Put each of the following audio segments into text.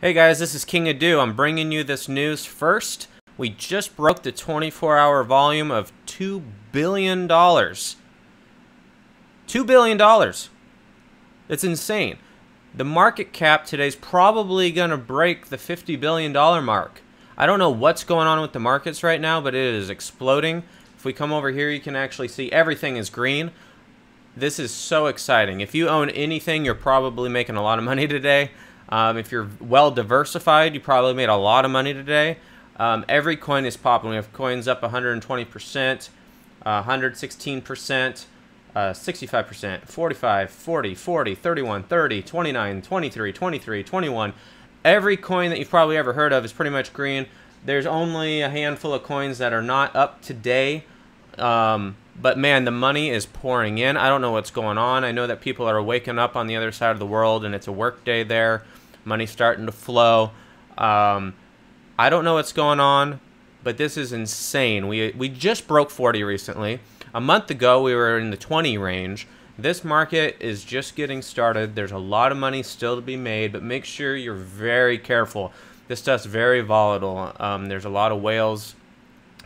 Hey guys, this is King of Dew. I'm bringing you this news first. We just broke the 24-hour volume of $2 billion. $2 billion. It's insane. The market cap today's probably going to break the $50 billion mark. I don't know what's going on with the markets right now, but it is exploding. If we come over here, you can actually see everything is green. This is so exciting. If you own anything, you're probably making a lot of money today. If you're well diversified, you probably made a lot of money today. Every coin is popping. We have coins up 120%, 116%, 65%, 45, 40, 40, 31, 30, 29, 23, 23, 21. Every coin that you've probably ever heard of is pretty much green. There's only a handful of coins that are not up today. But man, the money is pouring in. I don't know what's going on. I know that people are waking up on the other side of the world and it's a work day there. Money's starting to flow. I don't know what's going on, but this is insane. We just broke 40 recently. A month ago, we were in the 20 range. This market is just getting started. There's a lot of money still to be made, but make sure you're very careful. This stuff's very volatile. There's a lot of whales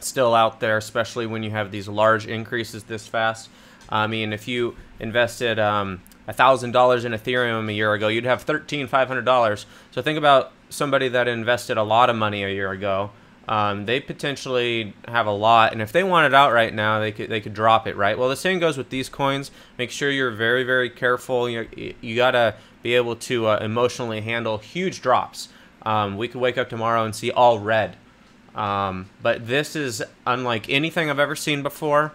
still out there, especially when you have these large increases this fast. I mean, if you invested $1,000 in Ethereum a year ago, you'd have $13,500. So think about somebody that invested a lot of money a year ago. They potentially have a lot, and if they want it out right now, they could drop it, right? Well, the same goes with these coins. Make sure you're very, very careful. You gotta be able to emotionally handle huge drops. We could wake up tomorrow and see all red. But this is unlike anything I've ever seen before.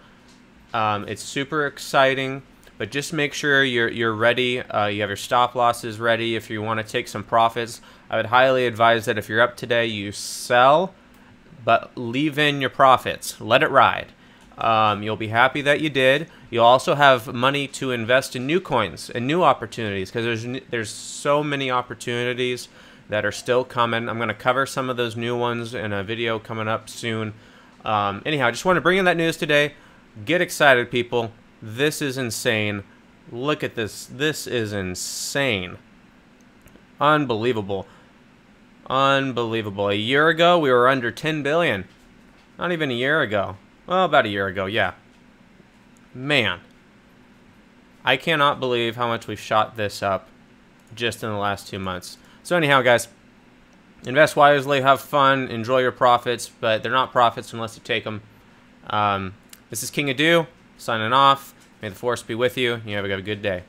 It's super exciting, but just make sure you're ready. You have your stop losses ready. If you want to take some profits, I would highly advise that if you're up today, you sell, but leave in your profits. Let it ride. You'll be happy that you did. You'll also have money to invest in new coins and new opportunities, because there's so many opportunities that are still coming. I'm going to cover some of those new ones in a video coming up soon. Anyhow, I just want to bring in that news today. Get excited, people. This is insane. Look at this. This is insane. Unbelievable. Unbelievable. A year ago, we were under 10 billion. Not even a year ago. Well, about a year ago, yeah. Man. I cannot believe how much we've shot this up just in the last 2 months. So anyhow, guys, invest wisely, have fun, enjoy your profits, but they're not profits unless you take them. This is King of Dew, signing off. May the force be with you, and you have a good day.